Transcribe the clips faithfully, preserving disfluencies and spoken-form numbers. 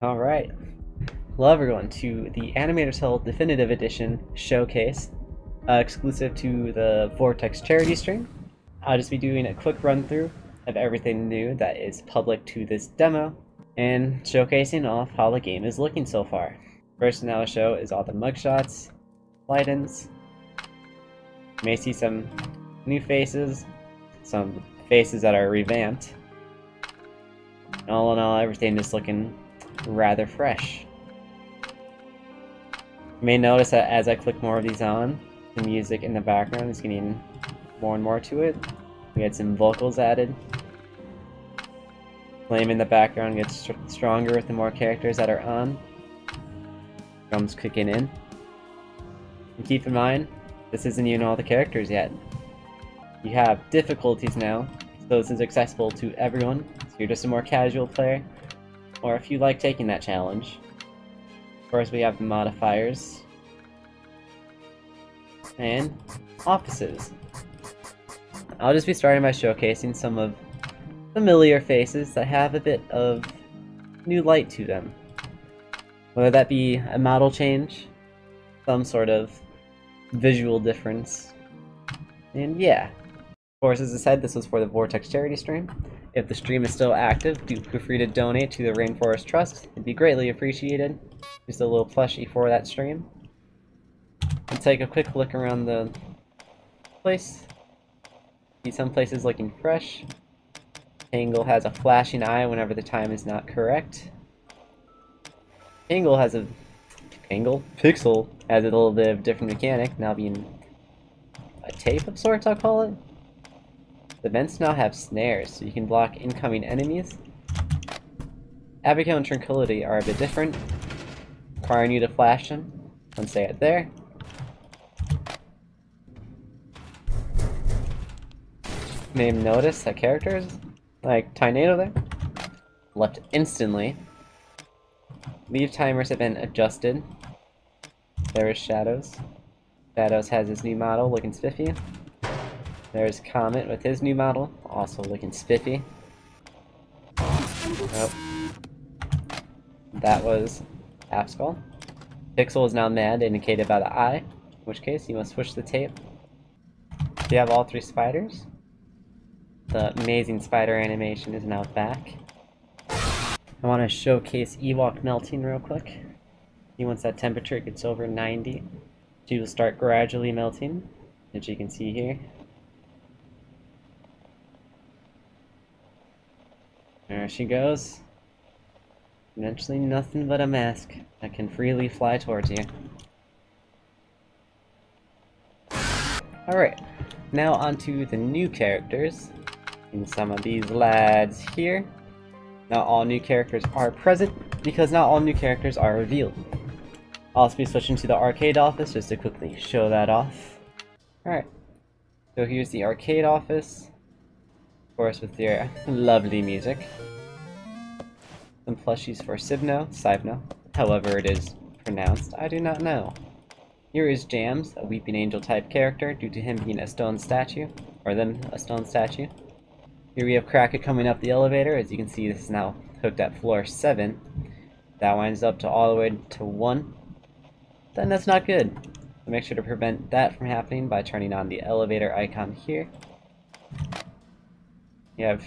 Alright, hello everyone to the Animator's Hell Definitive Edition showcase, uh, exclusive to the Vortex charity stream. I'll just be doing a quick run through of everything new that is public to this demo, and showcasing off how the game is looking so far. First thing I'll show is all the mugshots, light-ins. You may see some new faces, some faces that are revamped. And all in all, everything is looking rather fresh. You may notice that as I click more of these on, the music in the background is getting more and more to it. We had some vocals added. Flame in the background gets st stronger with the more characters that are on. Drums kicking in. And keep in mind, this isn't even all the characters yet. You have difficulties now, so this is accessible to everyone. So you're just a more casual player, or if you like taking that challenge. Of course, we have the modifiers and offices. I'll just be starting by showcasing some of familiar faces that have a bit of new light to them. Whether that be a model change, some sort of visual difference, and yeah. Of course, as I said, this was for the Vortex charity stream. If the stream is still active, do feel free to donate to the Rainforest Trust. It'd be greatly appreciated. Just a little plushie for that stream. Let's take a quick look around the place. See some places looking fresh. Tangle has a flashing eye whenever the time is not correct. Tangle has a... Tangle? Pixel has a little bit of different mechanic, now being a tape of sorts, I'll call it. The vents now have snares, so you can block incoming enemies. Abigail and Tranquility are a bit different, requiring you to flash them once they get there. You may have noticed that characters, like Tornado there, left instantly. Leave timers have been adjusted. There is Shadows. Shadows has his new model looking spiffy. There's Comet with his new model, also looking spiffy. Oh. That was Abskull. Pixel is now mad, indicated by the eye, in which case you must switch the tape. You have all three spiders. The amazing spider animation is now back. I want to showcase Ewok melting real quick. He wants that temperature, it gets over ninety. She will start gradually melting, as you can see here. There she goes. Eventually nothing but a mask that can freely fly towards you. Alright, now onto the new characters. And some of these lads here. Not all new characters are present, because not all new characters are revealed. I'll also be switching to the arcade office just to quickly show that off. Alright, so here's the arcade office. Of course, with your lovely music. Some plushies for Sibno, Sibno, however it is pronounced, I do not know. Here is Jams, a weeping angel type character due to him being a stone statue, or them a stone statue. Here we have Cracker coming up the elevator. As you can see, this is now hooked at floor seven. That winds up to all the way to one. Then that's not good. So make sure to prevent that from happening by turning on the elevator icon here. You have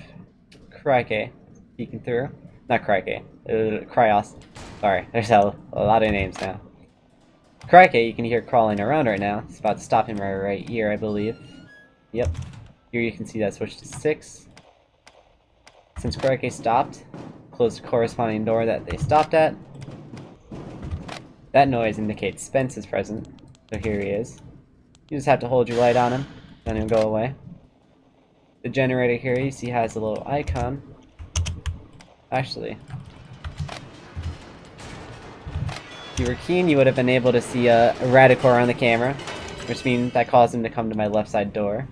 Crikey peeking through. Not Crikey. Uh, Cryos. Sorry, there's a, a lot of names now. Crikey, you can hear crawling around right now. It's about to stop him right, right here, I believe. Yep. Here you can see that switch to six. Since Crikey stopped, close the corresponding door that they stopped at. That noise indicates Spence is present. So here he is. You just have to hold your light on him, then he'll go away. The generator here, you see, has a little icon. Actually, if you were keen, you would have been able to see a Radicor on the camera, which means that caused him to come to my left side door.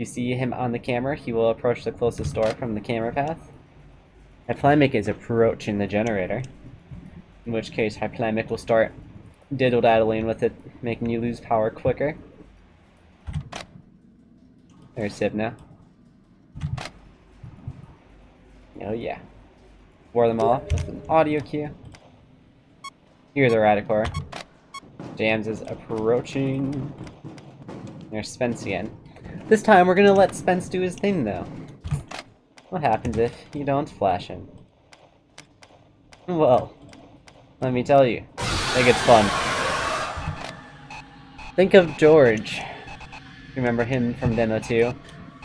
You see him on the camera, he will approach the closest door from the camera path. Hyplamic is approaching the generator, in which case Hyplamic will start diddle-daddling with it, making you lose power quicker. There's Sibna. Oh yeah. War them off. That's an audio cue. Here's a Radicor. Jams is approaching. There's Spence again. This time we're gonna let Spence do his thing though. What happens if you don't flash him? Well, let me tell you, it gets fun. Think of George. Remember him from Demo two,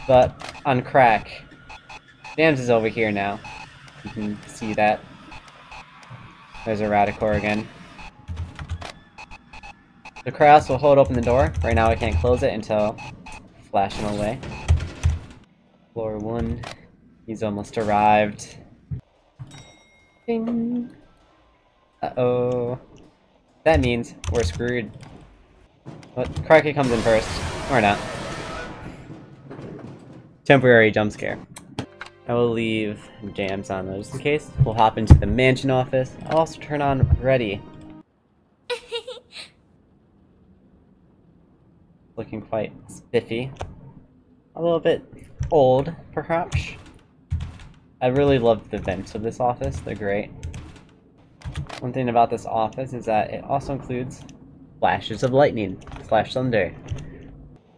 but on crack. Jams is over here now. You can see that. There's a Radicor again. The Kraus will hold open the door. Right now I can't close it until flashing away. Floor one. He's almost arrived. Ding! Uh-oh. That means we're screwed. But Cracky comes in first. Or not. Temporary jump scare. I will leave Jams on though, just in case. We'll hop into the mansion office. I'll also turn on Ready. Looking quite spiffy. A little bit old, perhaps. I really love the vents of this office, they're great. One thing about this office is that it also includes flashes of lightning, slash thunder.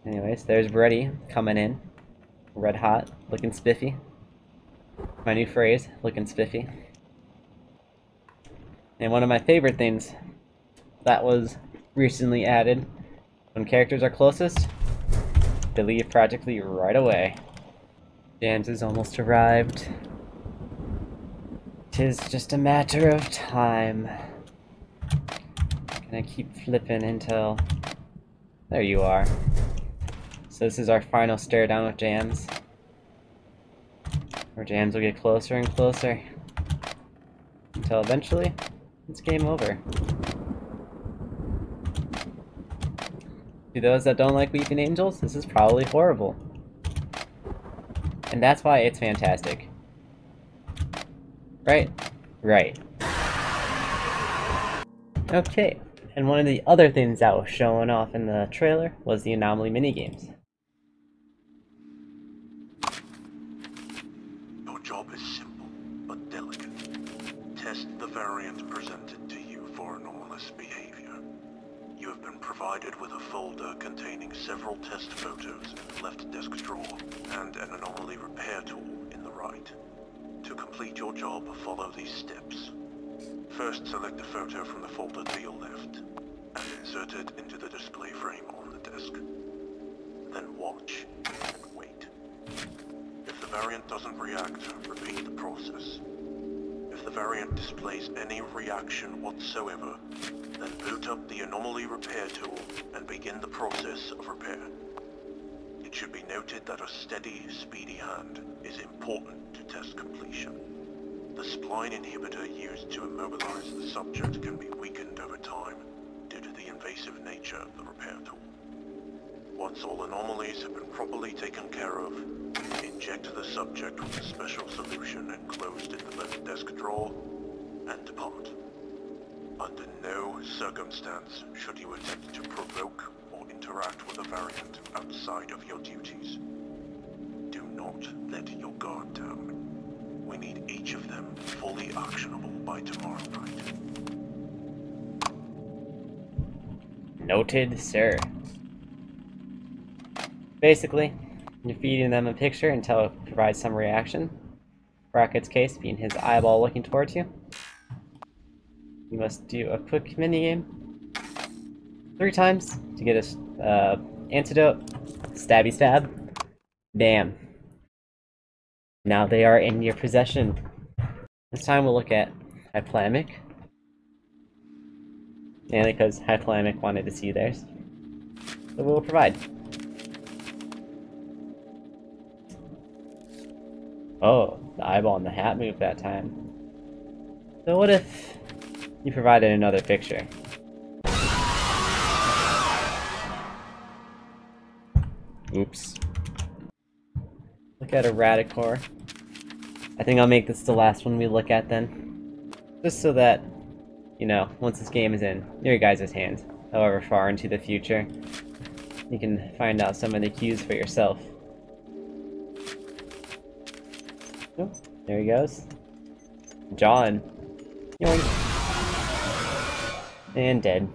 Anyways, there's Reddy coming in. Red hot, looking spiffy. My new phrase, looking spiffy. And one of my favorite things that was recently added, when characters are closest, they leave practically right away. Jams has almost arrived. 'Tis just a matter of time. Gonna keep flipping until... There you are. So this is our final stare down with Jams. Where Jams will get closer and closer. Until eventually, it's game over. To those that don't like Weeping Angels, this is probably horrible. And that's why it's fantastic. Right? Right. Okay, and one of the other things that was showing off in the trailer was the Anomaly minigames. Your job is simple, but delicate. Test the variants presented to you for anomalous behavior. You have been provided with a folder containing several test photos in the left desk drawer and an anomaly repair tool in the right. To complete your job, follow these steps. First, select a photo from the folder to your left, and insert it into the display frame on the desk. Then watch, and wait. If the variant doesn't react, repeat the process. If the variant displays any reaction whatsoever, then boot up the anomaly repair tool and begin the process of repair. It should be noted that a steady, speedy hand is important to test completion. The spline inhibitor used to immobilize the subject can be weakened over time due to the invasive nature of the repair tool. Once all anomalies have been properly taken care of, inject the subject with a special solution enclosed in the left desk drawer and depart. Under no circumstance should you attempt to provoke or interact with a variant outside of your duties. Do not let your guard down. We need each of them fully actionable by tomorrow night. Noted, sir. Basically, you're feeding them a picture until it provides some reaction. Rocket's case being his eyeball looking towards you. You must do a quick minigame three times to get a uh, antidote. Stabby stab. Damn. Now they are in your possession. This time we'll look at Hyphalamic. Mainly because Hyphalamic wanted to see theirs. So we'll provide. Oh, the eyeball and the hat moved that time. So what if you provided another picture? Oops. Look at a Radicor. I think I'll make this the last one we look at then. Just so that, you know, once this game is in your guys' hands, however far into the future, you can find out some of the cues for yourself. Oh, there he goes. John. Yoink. And dead.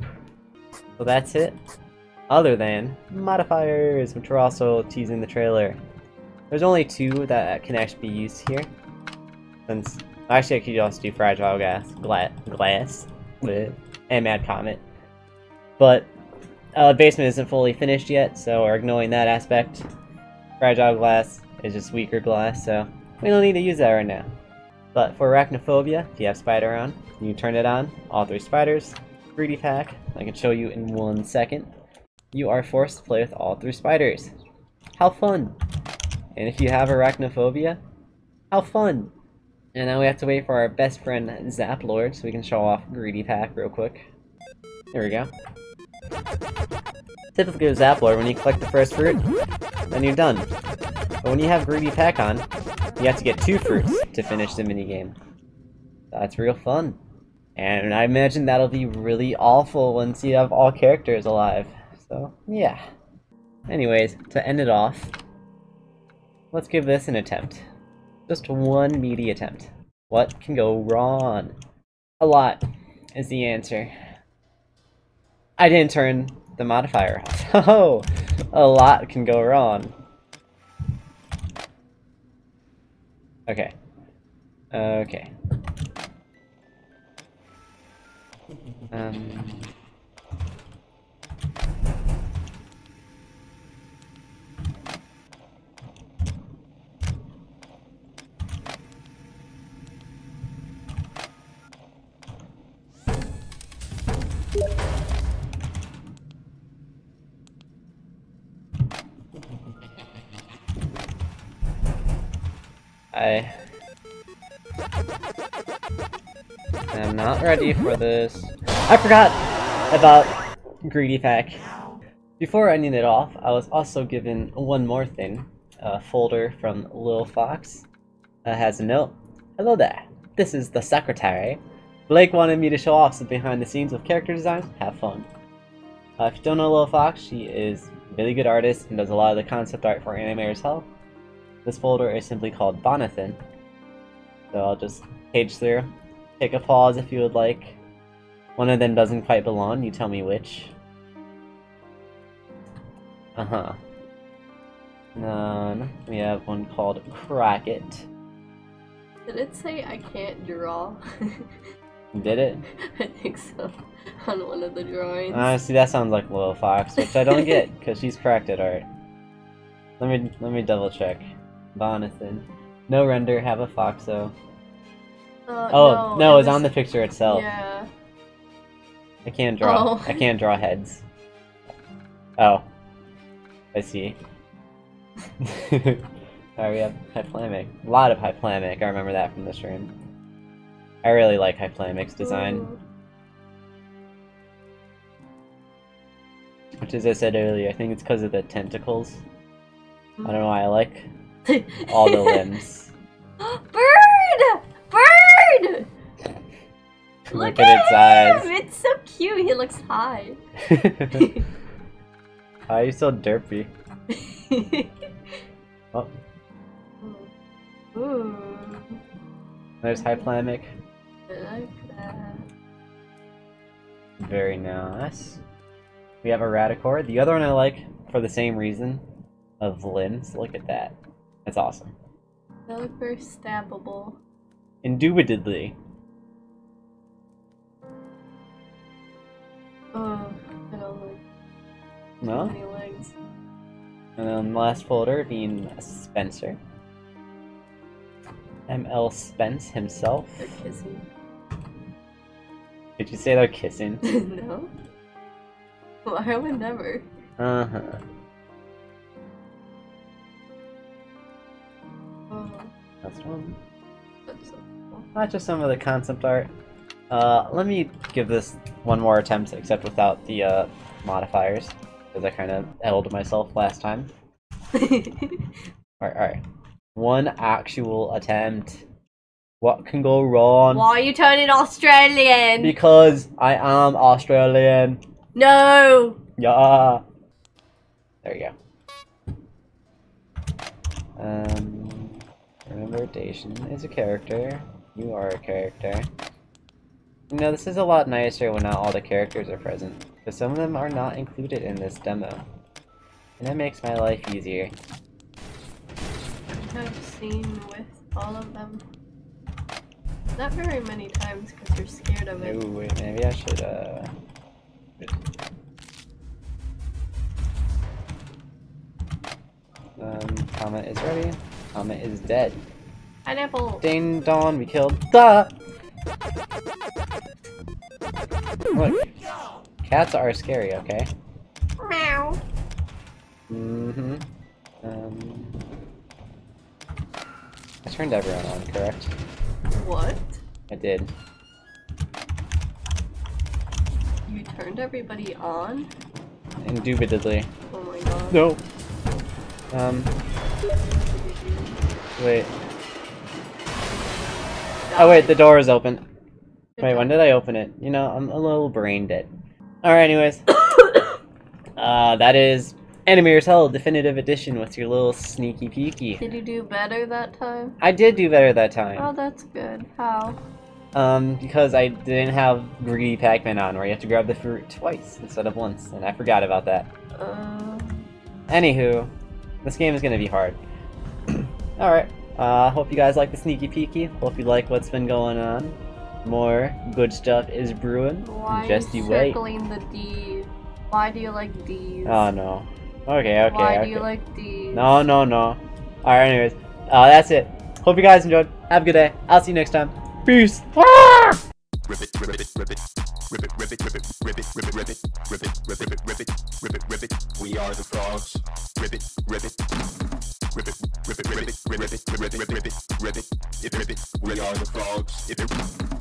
Well, that's it. Other than modifiers, which are also teasing the trailer. There's only two that can actually be used here. Since actually I could also do fragile gas, gla glass, with and Mad Comet. But uh, basement isn't fully finished yet, so we're ignoring that aspect. Fragile glass is just weaker glass, so we don't need to use that right now. But for arachnophobia, if you have spider on, you turn it on, all three spiders, three D pack, I can show you in one second. You are forced to play with all three spiders. How fun! And if you have arachnophobia, how fun! And now we have to wait for our best friend Zaplord so we can show off Greedy Pack real quick. There we go. Typically with Zaplord, when you collect the first fruit, then you're done. But when you have Greedy Pack on, you have to get two fruits to finish the minigame. That's real fun. And I imagine that'll be really awful once you have all characters alive. So, yeah. Anyways, to end it off, let's give this an attempt. Just one meaty attempt. What can go wrong? A lot is the answer. I didn't turn the modifier off. Oh, a lot can go wrong. Okay. Okay. Um. I am not ready for this. I forgot about Greedy Pack. Before ending it off, I was also given one more thing. A folder from Lil Fox uh, has a note. Hello there. This is the secretary. Blake wanted me to show off some behind the scenes of character design. Have fun. Uh, if you don't know Lil Fox, she is a really good artist and does a lot of the concept art for Animator's Hell. This folder is simply called Bonathan, so I'll just page through, take a pause if you would like. One of them doesn't quite belong, you tell me which. Uh-huh. Um, we have one called Cracket. Did it say I can't draw? Did it? I think so, on one of the drawings. Honestly, that sounds like Lil Fox, which I don't get, because she's cracked at art. Let me, let me double check. Bonathan. No render, have a fox though. Uh, oh, no, no it's was... on the picture itself. Yeah. I can't draw. Oh. I can't draw heads. Oh. I see. Alright, we have Hyplamic. A lot of Hyplamic, I remember that from the stream. I really like Hyplamic's design. Ooh. Which, as I said earlier, I think it's because of the tentacles. I don't know why I like all the limbs. Bird! Bird! Look, Look at, at its eyes. It's so cute. He looks high. Why are you so derpy? Oh. Ooh. There's Hyplamic. I like that. Very nice. We have a Radicore. The other one I like for the same reason. Of limbs, look at that. That's awesome. They look very stabbable. Indubitably. Oh, I don't like no? Any legs. And then the last folder being Spencer. M L Spence himself. They're kissing. Did you say they're kissing? No. Well, I would never. Uh-huh. That's one. Not just some of the concept art. Uh, let me give this one more attempt, except without the uh, modifiers, because I kind of held myself last time. Alright, alright. One actual attempt. What can go wrong? Why are you turning Australian? Because I am Australian. No! Yeah. There you go. Um. Remember, Dacian is a character. You are a character. You know, this is a lot nicer when not all the characters are present, but some of them are not included in this demo. And that makes my life easier. I've seen with all of them. Not very many times because you're scared of it. Ooh, wait, maybe I should, uh... Um, Comet is ready. Comet is dead. Pineapple! Ding dong, we killed the... Look. Cats are scary, okay? Meow. Mm-hmm. Um... I turned everyone on, correct? What? I did. You turned everybody on? Indubitably. Oh my god. No! Um... Wait. Oh wait, the door is open. Wait, when did I open it? You know, I'm a little brain dead. Alright, anyways. uh, that is Animator's Hell Definitive Edition with your little sneaky peeky. Did you do better that time? I did do better that time. Oh, that's good. How? Um, because I didn't have Greedy Pac-Man on, where you have to grab the fruit twice instead of once, and I forgot about that. Uh... Anywho, this game is gonna be hard. Alright. I uh, hope you guys like the sneaky peeky. Hope you like what's been going on. More good stuff is brewing. Why just you wait. Circling the D? Why do you like D's? Oh no. Okay, okay. Why okay. do you like D's? No, no, no. Alright, anyways. Uh, that's it. Hope you guys enjoyed. Have a good day. I'll see you next time. Peace. Ah! Ribbit, ribbit, ribbit, ribbit, ribbit, ribbit, ribbit, ribbit, ribbit, ribbit, ribbit, ribbit, ribbit, ribbit. We are the frogs. Ribbit, ribbit. Ribbit, ribbit, ribbit, ribbit, ribbit, ribbit, ribbit, ribbit. We are the frogs.